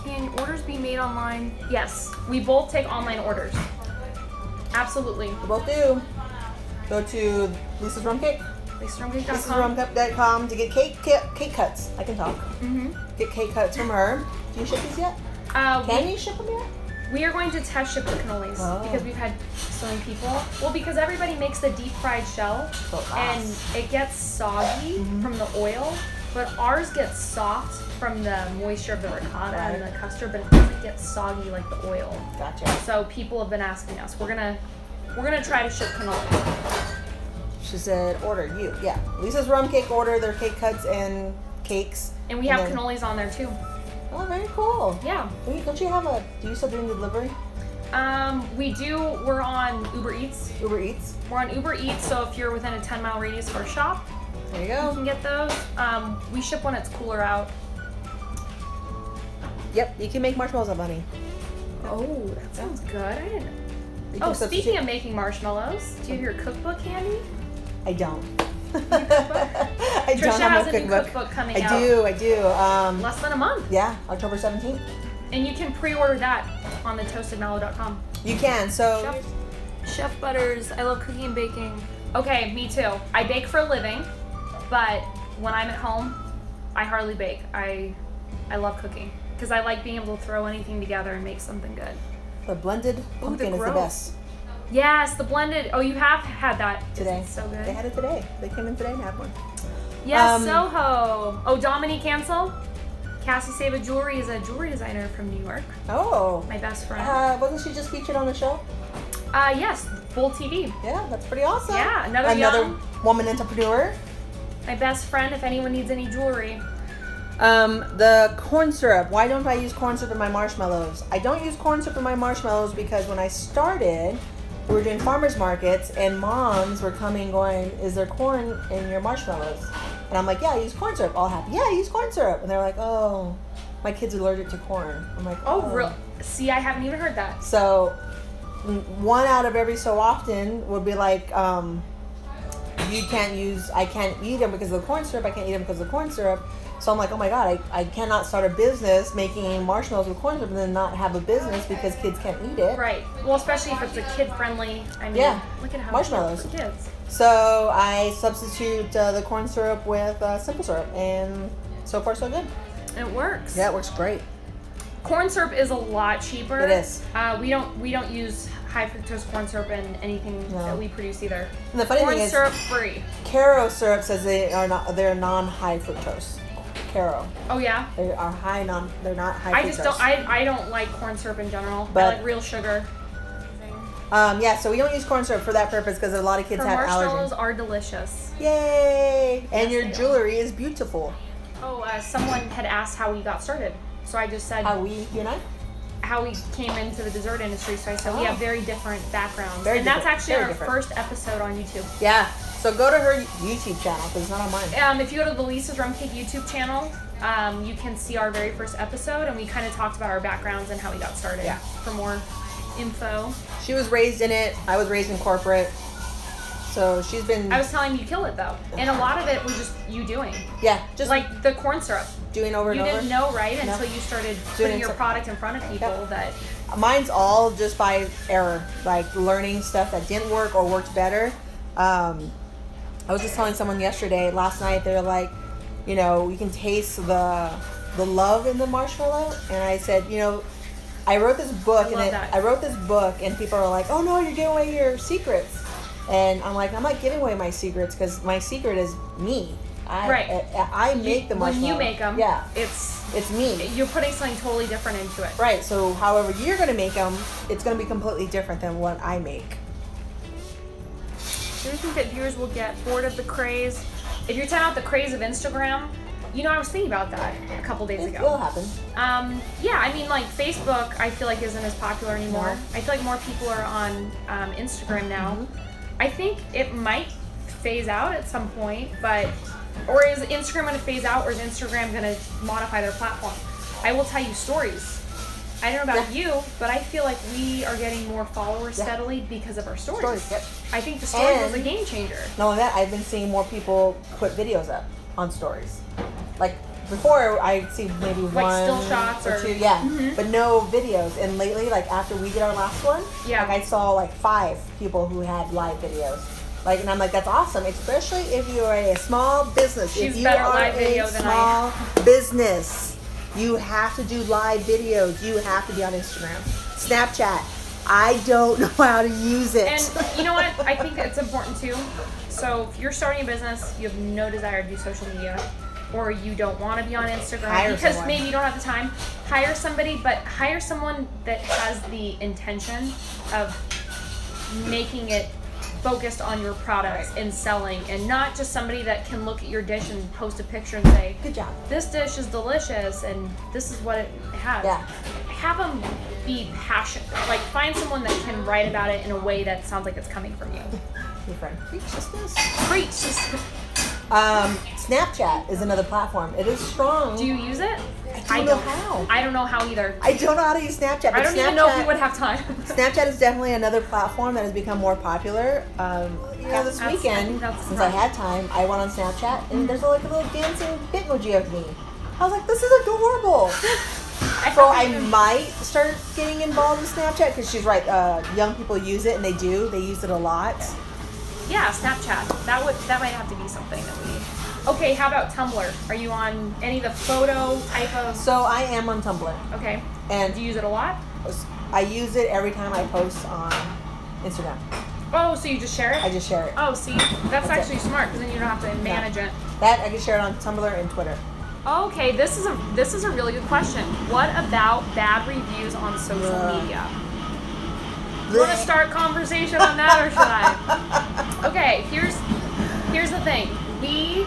Can orders be made online? Yes. We both take online orders. Absolutely. We both do. Go to Lisa's Rum Cake. Lisa's rum cake dot com to get cake, cake cake cuts. I can talk. Mm-hmm. Get cake cuts from her. Do you ship these yet? Uh, can we, you ship them yet? We are going to test ship the cannolis oh. because we've had so many people. Well, because everybody makes the deep fried shell so and it gets soggy mm-hmm. from the oil, but ours gets soft from the moisture of the ricotta right. and the custard, but it doesn't get soggy like the oil. Gotcha. So people have been asking us. We're gonna we're gonna try to ship cannolis. She said, order you. Yeah. Lisa's Rum Cake order their cake cuts and cakes. And we have and then... cannolis on there too. Oh, very cool. Yeah. Wait, don't you have a, do you still do delivery? Um, we do. We're on Uber Eats. Uber Eats? We're on Uber Eats, so if you're within a ten mile radius of our shop, there you go. You can get those. Um, we ship when it's cooler out. Yep, you can make marshmallows on money. Oh, that sounds good. I didn't. Oh, substitute. Speaking of making marshmallows, do you have your cookbook handy? I don't. I Trisha don't have has a cookbook. New cookbook coming I out. I do, I do. Um, Less than a month. Yeah, October seventeenth. And you can pre-order that on the toasted mallow dot com. You can, so. Chef, Chef Butters, I love cooking and baking. Okay, me too. I bake for a living, but when I'm at home, I hardly bake. I, I love cooking because I like being able to throw anything together and make something good. The blended pumpkin Ooh, the is the best. Yes, the blended. Oh, you have had that today. It's so good. They had it today. They came in today and had one. Yes, um, Soho. Oh, Dominique Cancel. Cassie Saba Jewelry is a jewelry designer from New York. Oh. My best friend. Uh, wasn't she just featured on the show? Uh, yes, Bull T V. Yeah, that's pretty awesome. Yeah, another Another young, woman entrepreneur. My best friend, if anyone needs any jewelry. Um, the corn syrup. Why don't I use corn syrup in my marshmallows? I don't use corn syrup in my marshmallows because when I started... we were doing farmers markets and moms were coming going, is there corn in your marshmallows? And I'm like, yeah, I use corn syrup. All happy. Yeah, I use corn syrup. And they're like, oh, my kid's allergic to corn. I'm like, oh, oh. real? See, I haven't even heard that. So one out of every so often would be like, um, you can't use, I can't eat them because of the corn syrup. I can't eat them because of the corn syrup. So I'm like, oh my God, I, I cannot start a business making marshmallows with corn syrup and then not have a business because kids can't eat it. Right. Well, especially if it's a kid-friendly, I mean, yeah. look at how marshmallows for kids. So I substitute uh, the corn syrup with uh, simple syrup, and so far so good. It works. Yeah, it works great. Corn syrup is a lot cheaper. It is. Uh, we don't we don't use high fructose corn syrup in anything no. that we produce either. And the funny corn thing syrup is, free. Karo syrup says they are not they're non-high fructose. Karo. Oh yeah. They are high non. They're not high. I fructose. just don't. I I don't like corn syrup in general. But I like real sugar. Um, yeah, so we don't use corn syrup for that purpose because a lot of kids Her have allergies. Marshmallows are delicious. Yay! And yes, your jewelry are. is beautiful. Oh, uh, someone had asked how we got started, so I just said how we, you and I, how we came into the dessert industry. So I said oh. we have very different backgrounds, very and different. that's actually very our different. first episode on YouTube. Yeah, so go to her YouTube channel because it's not on mine. Um, if you go to the Lisa's Rum Cake YouTube channel, um, you can see our very first episode, and we kind of talked about our backgrounds and how we got started. Yeah. For more info. She was raised in it. I was raised in corporate. So she's been... I was telling you, kill it, though. And a lot of it was just you doing. Yeah. Just like the corn syrup. Doing over and over. You didn't know, right? No. Until you started doing putting your product in front of people yep. that... Mine's all just by error. Like learning stuff that didn't work or worked better. Um, I was just telling someone yesterday, last night, they were like, you know, you can taste the, the love in the marshmallow. And I said, you know... I wrote this book, I and it, I wrote this book, and people are like, "Oh no, you're giving away your secrets," and I'm like, "I'm not giving away my secrets because my secret is me. I, right? I, I make you, the marshmallow. When you make them, yeah, it's it's me. You're putting something totally different into it, right? So, however you're gonna make them, it's gonna be completely different than what I make. Do you think that viewers will get bored of the craze? If you're talking about the craze of Instagram. You know, I was thinking about that a couple days it ago. It will happen. Um, yeah, I mean, like, Facebook, I feel like, isn't as popular anymore. No. I feel like more people are on um, Instagram now. Mm-hmm. I think it might phase out at some point, but... Or is Instagram going to phase out, or is Instagram going to modify their platform? I will tell you stories. I don't know about yeah. you, but I feel like we are getting more followers yeah. steadily because of our stories. stories yep. I think the story was a game changer. Not only that, I've been seeing more people put videos up on stories. Like before, I'd see maybe like one still shots or, or two, yeah, mm-hmm. but no videos. And lately, like after we did our last one, yeah, like I saw like five people who had live videos. Like, and I'm like, that's awesome, especially if you are a small business. She's if you better are live a video than small I business, you have to do live videos. You have to be on Instagram, Snapchat. I don't know how to use it. And you know what? I think it's important too. So if you're starting a business, you have no desire to do social media. Or you don't want to be on Instagram hire because someone. maybe you don't have the time. Hire somebody, but hire someone that has the intention of making it focused on your products right. and selling, and not just somebody that can look at your dish and post a picture and say, "Good job! This dish is delicious, and this is what it has." Yeah. Have them be passionate. Like find someone that can write about it in a way that sounds like it's coming from you. Your friend, preach this. Preach this. Um, Snapchat is another platform. It is strong. Do you use it? I don't I know how. I don't know how either. I don't know how to use Snapchat. I don't Snapchat, even know if we would have time. Snapchat is definitely another platform that has become more popular. Um, you know, this that's, weekend, that's since right. I had time, I went on Snapchat, and there's like a little dancing bitmoji of me. I was like, this is adorable. I so I even... might start getting involved with Snapchat, because she's right, uh, young people use it, and they do. They use it a lot. Okay. Yeah, Snapchat. That would that might have to be something that we. Okay, how about Tumblr? Are you on any of the photo type of? So I am on Tumblr. Okay. And do you use it a lot? I use it every time I post on Instagram. Oh, so you just share it? I just share it. Oh, see, that's, that's actually it. smart because then you don't have to manage yeah. it. That I can share it on Tumblr and Twitter. Okay, this is a this is a really good question. What about bad reviews on social uh, media? You want to start conversation on that, or should I? Okay, here's here's the thing. We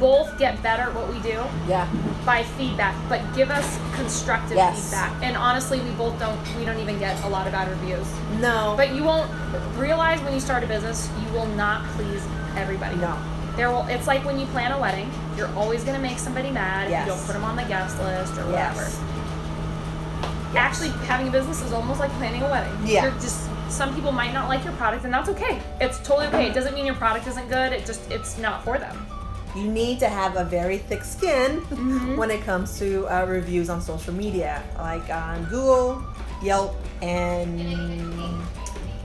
both get better at what we do yeah. by feedback, but give us constructive yes. feedback. And honestly, we both don't we don't even get a lot of bad reviews. No. But you won't realize when you start a business, you will not please everybody. No. There will. It's like when you plan a wedding, you're always going to make somebody mad yes. if you don't put them on the guest list or whatever. Yes. Yes. Actually, having a business is almost like planning a wedding. Yeah. You're just, some people might not like your product, and that's okay. It's totally okay. It doesn't mean your product isn't good. It just, it's not for them. You need to have a very thick skin mm-hmm. when it comes to uh, reviews on social media, like on Google, Yelp, and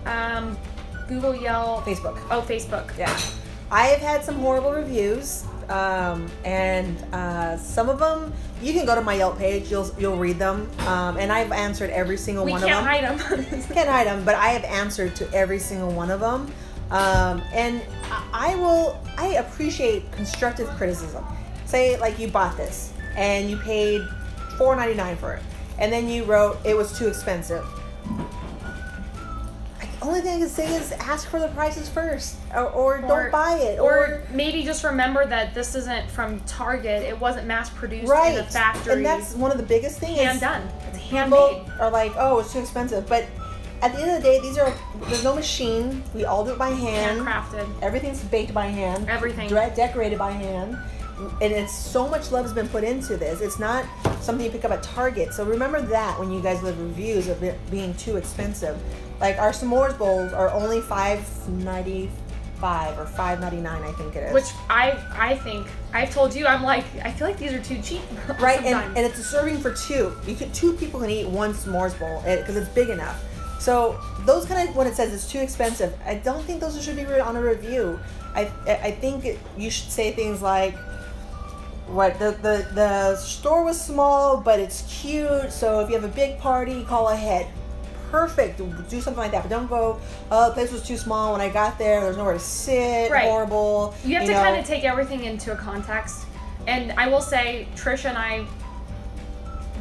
um, Google, Yelp, Facebook. Oh, Facebook. Yeah. I have had some horrible reviews, um, and uh, some of them, you can go to my Yelp page, you'll you'll read them, um, and I've answered every single we one of them. We can't hide them. Can't hide them, but I have answered to every single one of them, um, and I will, I appreciate constructive criticism. Say, like, you bought this, and you paid four ninety-nine for it, and then you wrote, it was too expensive. Only thing I can say is ask for the prices first, or, or, or don't buy it, or, or maybe just remember that this isn't from Target. It wasn't mass produced right. in the factory, and that's one of the biggest things. Hand done, it's handmade. People are like, oh, it's too expensive, but at the end of the day, these are there's no machine. We all do it by hand, handcrafted. Everything's baked by hand. Everything de- decorated by hand, and it's so much love has been put into this. It's not something you pick up at Target. So remember that when you guys leave reviews of it being too expensive. Like, our s'mores bowls are only five ninety-five or five ninety-nine, I think it is. Which I I think, I've told you, I'm like, I feel like these are too cheap. Right, and, and it's a serving for two. You can, two people can eat one s'mores bowl because it's big enough. So those kind of, when it says it's too expensive, I don't think those should be on a review. I I think it, you should say things like, what the, the, the store was small, but it's cute, so if you have a big party, call ahead. Perfect, do something like that, but don't go, oh, the place was too small when I got there, there's nowhere to sit, right. horrible. You have you to know. Kind of take everything into a context, and I will say, Trish and I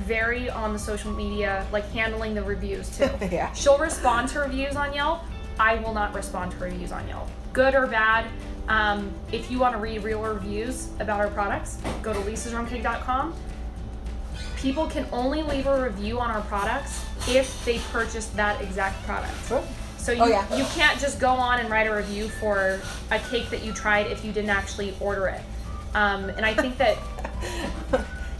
vary on the social media, like handling the reviews too. yeah. She'll respond to reviews on Yelp, I will not respond to reviews on Yelp. Good or bad, um, if you want to read real reviews about our products, go to lisas rum cake dot com. People can only leave a review on our products if they purchased that exact product. Sure. So you, oh, yeah. you can't just go on and write a review for a cake that you tried if you didn't actually order it. Um, and I think that...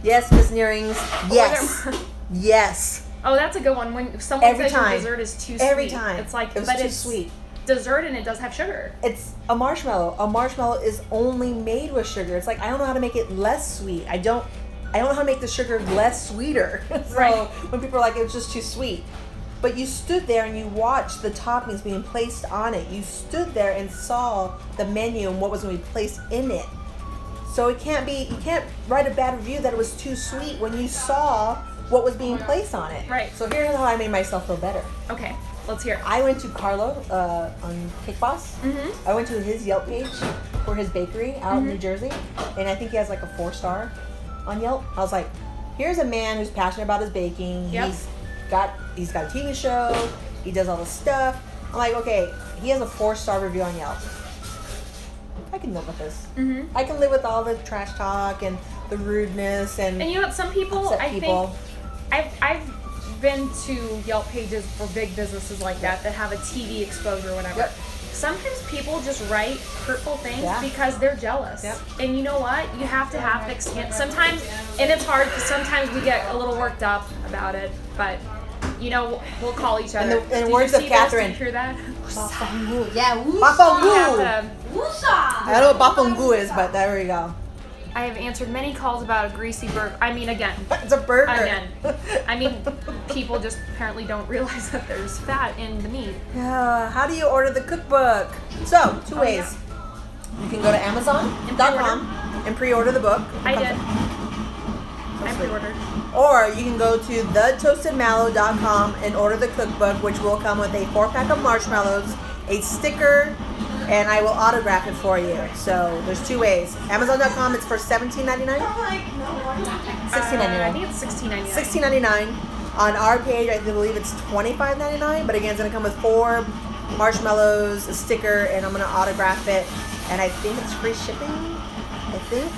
yes, Miss Nearings. Yes. yes. Oh, that's a good one. When someone Every says time. Your dessert is too sweet. Every time. It's like, it was but too it's sweet. Dessert and it does have sugar. It's a marshmallow. A marshmallow is only made with sugar. It's like, I don't know how to make it less sweet. I don't... I don't know how to make the sugar less sweeter. so right. when people are like, it was just too sweet. But you stood there and you watched the toppings being placed on it. You stood there and saw the menu and what was going to be placed in it. So it can't be, you can't write a bad review that it was too sweet when you saw what was being placed on it. Right. So here's how I made myself feel better. Okay, let's hear it. I went to Carlo uh, on Cake Boss. Mm-hmm. I went to his Yelp page for his bakery out mm-hmm. in New Jersey. And I think he has like a four star. On Yelp, I was like, here's a man who's passionate about his baking. Yep. He's got he's got a T V show. He does all this stuff. I'm like, okay, he has a four-star review on Yelp. I can live with this. Mm-hmm. I can live with all the trash talk and the rudeness and and you know what? Some people, I people. think, I've I've been to Yelp pages for big businesses like that that have a T V exposure or whatever. Yep. Sometimes people just write hurtful things yeah. because they're jealous. Yep. And you know what? You have to have thick skin. Sometimes, and it's hard, because sometimes we get a little worked up about it, but you know, we'll call each other. And the and words of Catherine. Did you hear that? Bafungu. Yeah, Wusa. Bafungu. Wusa. I don't know what Bafungu is, but there we go. I have answered many calls about a greasy burger. I mean, again. It's a burger. Again. I mean, people just apparently don't realize that there's fat in the meat. Yeah. How do you order the cookbook? So, two oh, ways. Yeah. You can go to amazon dot com and pre-order the book. I did. So I pre-ordered. Or you can go to the toasted mallow dot com and order the cookbook, which will come with a four-pack of marshmallows, a sticker, and I will autograph it for you. So there's two ways. amazon dot com, it's for seventeen ninety-nine. sixteen ninety-nine. Uh, I think it's sixteen ninety-nine. sixteen ninety-nine. On our page, I believe it's twenty-five ninety-nine. But again, it's gonna come with four marshmallows, a sticker, and I'm gonna autograph it. And I think it's free shipping. I think.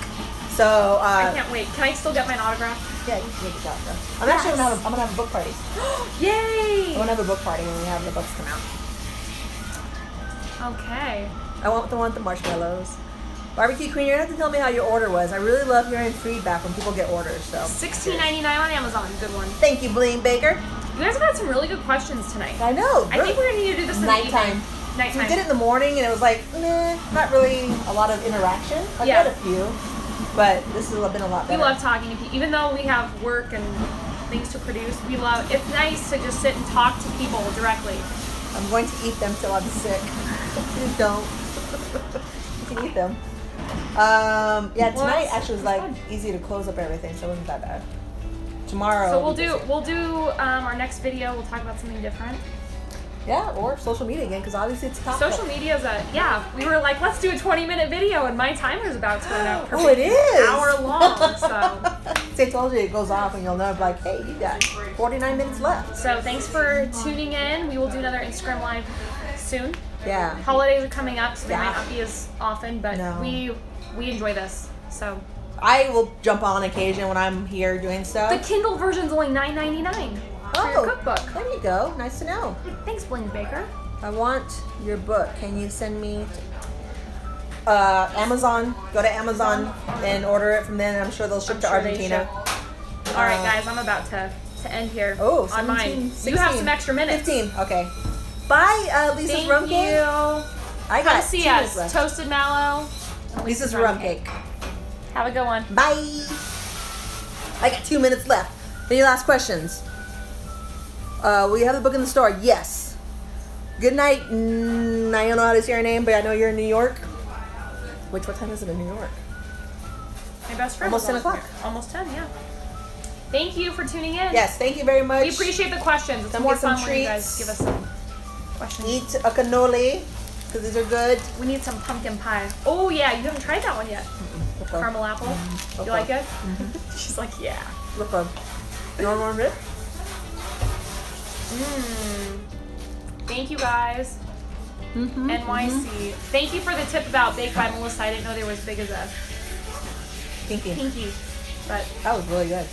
So uh, I can't wait. Can I still get my autograph? Yeah, you can get your autograph. I'm yes. actually gonna have a, I'm gonna have a book party. Yay! I'm gonna have a book party when we have the books come out. Okay. I want the one with the marshmallows. Barbecue Queen, you're going to have to tell me how your order was. I really love hearing feedback when people get orders. So sixteen ninety-nine on Amazon. Good one. Thank you, Blaine Baker. You guys have had some really good questions tonight. I know. I think we're going to need to do this in the evening. Nighttime. Nighttime. We did it in the morning, and it was like, nah, not really a lot of interaction. I've yeah. had a few, but this has been a lot better. We love talking to people. Even though we have work and things to produce, we love, it's nice to just sit and talk to people directly. I'm going to eat them till I'm sick. Please don't. You can eat them. Um, yeah, tonight well, actually was like fun. Easy to close up everything, so it wasn't that bad. Tomorrow. So we'll do we'll do um, our next video. We'll talk about something different. Yeah, or social media again, because obviously it's top. Social media is a yeah. We were like, let's do a twenty minute video, and my timer's about to run out. Oh, it is an hour long. So they told you it goes off, and you'll know like, hey, you got forty-nine minutes left. So thanks for tuning in. We will do another Instagram live soon. Yeah. Holidays are coming up, so they yeah. might not be as often, but no. we we enjoy this. So. I will jump on occasion when I'm here doing stuff. The Kindle version's only nine ninety-nine for your cookbook. There you go. Nice to know. Thanks, Blaine Baker. I want your book. Can you send me to, uh, Amazon? Go to Amazon and order it from there. I'm sure they'll ship I'm to sure Argentina. Ship. All uh, right, guys. I'm about to, to end here. Oh, on mine. sixteen, you have some extra minutes. fifteen. Okay. Bye, uh, Lisa's Rum Cake. Thank you. I got to see us. Left. Toasted Mallow. Lisa's Rum Cake. cake. Have a good one. Bye. I got two minutes left. Any last questions? Uh, will you have the book in the store? Yes. Good night. Mm, I don't know how to say your name, but I know you're in New York. Which, what time is it in New York? My best friend. Almost ten o'clock. Almost ten, yeah. Thank you for tuning in. Yes, thank you very much. We appreciate the questions. It's Come more fun when you guys give us some questions. Eat a cannoli, because these are good. We need some pumpkin pie. Oh, yeah. You haven't tried that one yet. Caramel apple. Mm-hmm. You like it? Mm-hmm. She's like, yeah. Look up. You want more of it? Mmm. Thank you guys. Mm-hmm. N Y C. Mm-hmm. Thank you for the tip about Baked by Melissa. I didn't know they were as big as a pinky. Pinky. But that was really good.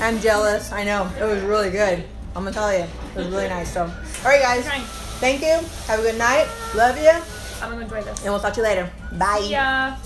I'm jealous. I know. It was really good. I'm gonna tell you. It was really nice. So, all right, guys. Thank you. Have a good night. Love you. I'm gonna enjoy this. And we'll talk to you later. Bye. See ya.